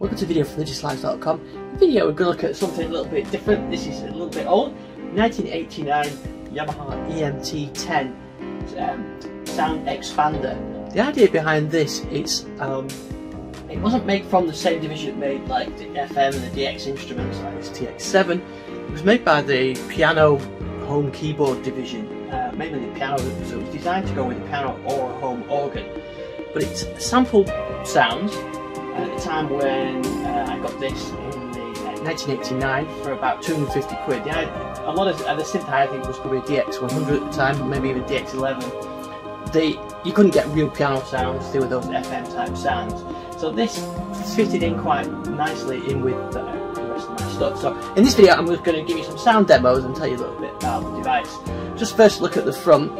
Welcome to VideoForLigistLives.com. In the video we're going to look at something a little bit different. This is a little bit old, 1989 Yamaha EMT-10 Sound Expander. The idea behind this is it wasn't made from the same division that made like the FM and the DX instruments like this TX7. It was made by the Piano Home Keyboard Division, mainly the piano, so it was designed to go with a piano or a home organ. But it sampled sounds at the time when I got this in the 1989 for about 250 quid. A lot of the synth I think was probably a DX100 at the time, maybe even DX11. You couldn't get real piano sounds, they were those FM type sounds. So this fitted in quite nicely in with the rest of my stuff. So in this video I'm just going to give you some sound demos and tell you a little bit about the device. Just first look at the front.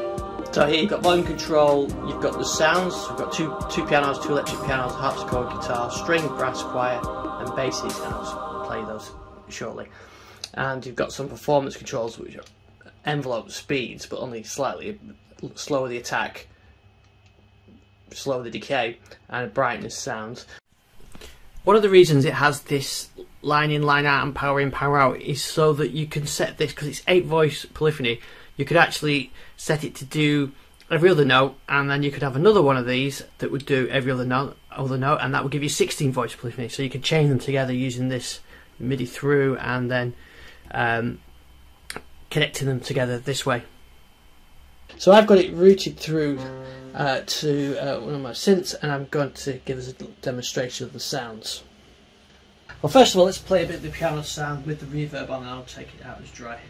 So here you've got volume control, you've got the sounds, we've got two pianos, two electric pianos, harpsichord, guitar, string, brass, choir and basses, and I'll just play those shortly. And you've got some performance controls which are envelope speeds, but only slightly slower the attack, slower the decay, and brightness sounds. One of the reasons it has this line in, line out and power in, power out is so that you can set this, because it's 8 voice polyphony, you could actually set it to do every other note, and then you could have another one of these that would do every other note, and that would give you 16 voice polyphony. So you could chain them together using this MIDI through, and then connecting them together this way. So I've got it routed through to one of my synths, and I'm going to give us a demonstration of the sounds. Well, first of all, let's play a bit of the piano sound with the reverb on, and I'll take it out as dry.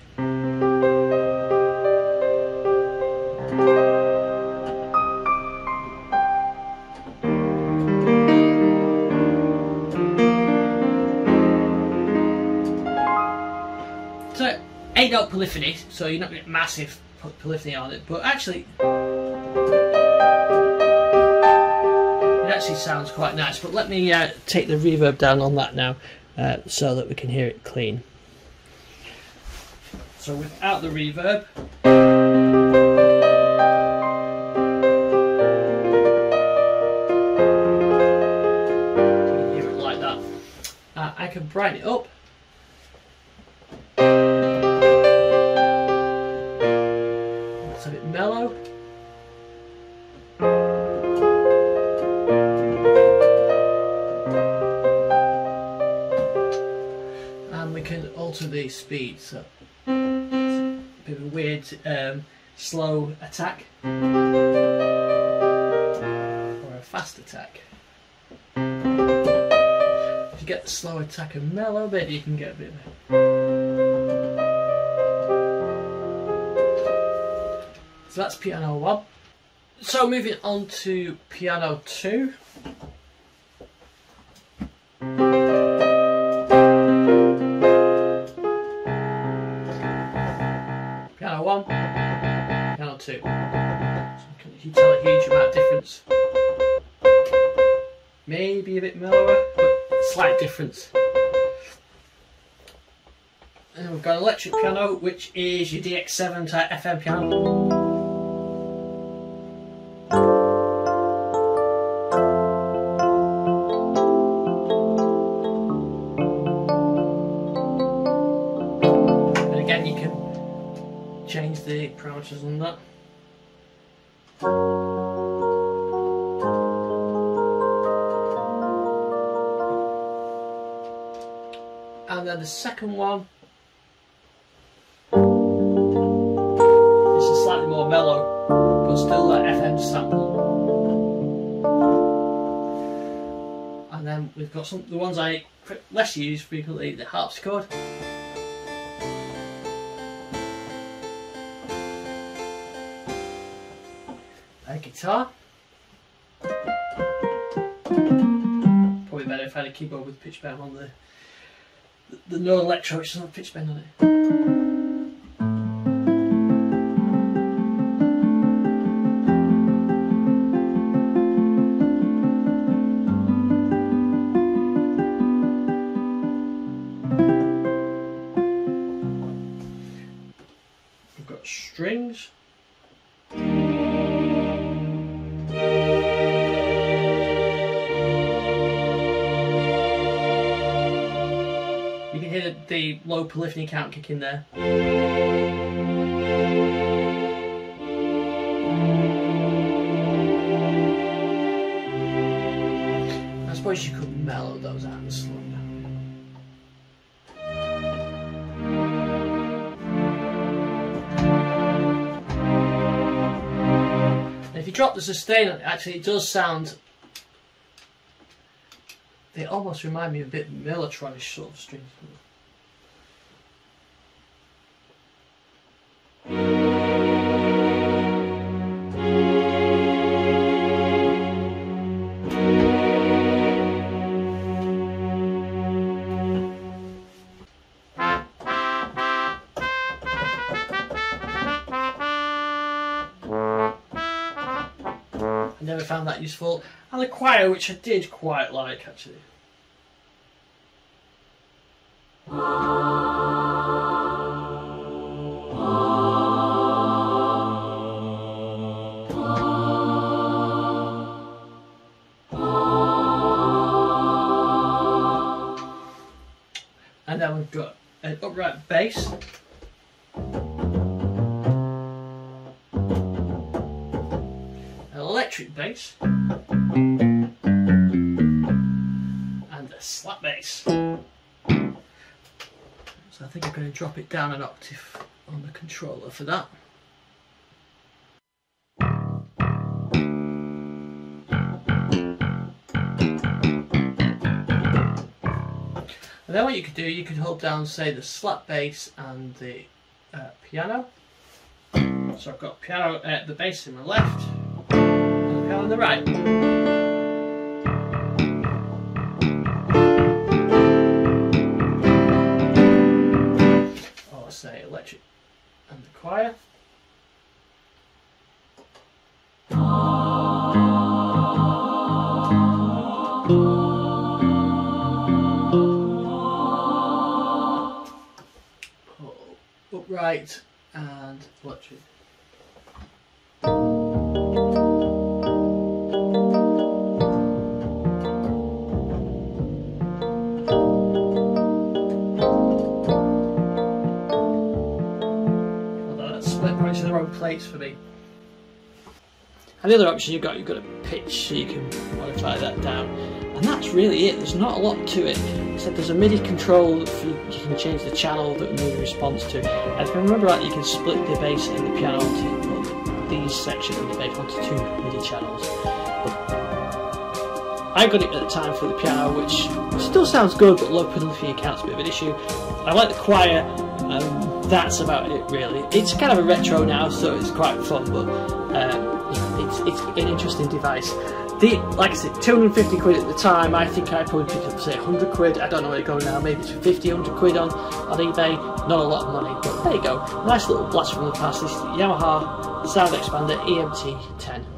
So, 8 note polyphony, so you're not going to get massive polyphony on it, but actually it actually sounds quite nice. But let me take the reverb down on that now so that we can hear it clean. So without the reverb, you can hear it like that. I can brighten it up. It's a bit mellow. And we can alter the speed, so it's a bit of a weird slow attack or a fast attack. If you get the slow attack and mellow bit, you can get a bit of... So that's piano 1. So moving on to piano 2. Piano 1, piano 2. So you can tell a huge amount of difference. Maybe a bit mellower, but slight difference. And we've got an electric piano, which is your DX7 type FM piano. Again, you can change the parameters on that. And then the second one is slightly more mellow, but still that FM sample. And then we've got the ones I less use frequently, the harpsichord. Guitar. Probably better if I had a keyboard with pitch bend on the no electro, which doesn't have pitch bend on it. We've got strings. hear the low polyphony count kick in there. I suppose you could mellow those out in slow. Drop the sustain, actually it does sound, they almost remind me a bit Mellotronish sort of strings. Found that useful, and the choir, which I did quite like actually. And then we've got an upright bass. Bass and a slap bass. So I think I'm going to drop it down an octave on the controller for that. And then what you could do, you could hold down say the slap bass and the piano. So I've got piano, the bass in my left, on the right. Or say electric and the choir. Upright and electric. Plates for me. And the other option you've got a pitch, so you can modify that down. And that's really it. There's not a lot to it. Except there's a MIDI control for you can change the channel that MIDI responds to. And if I remember right, you can split the bass and the piano into these sections and make one to two MIDI channels. I got it at the time for the piano, which still sounds good, but low polyphony counts a bit of an issue. I like the choir. That's about it really. It's kind of a retro now, so it's quite fun, but it's an interesting device. Like I said, 250 quid at the time. I think I probably picked up say 100 quid. I don't know where to go now. Maybe it's 50, 100 quid on eBay. Not a lot of money, but there you go. Nice little blast from the past. This is the Yamaha Sound Expander EMT-10.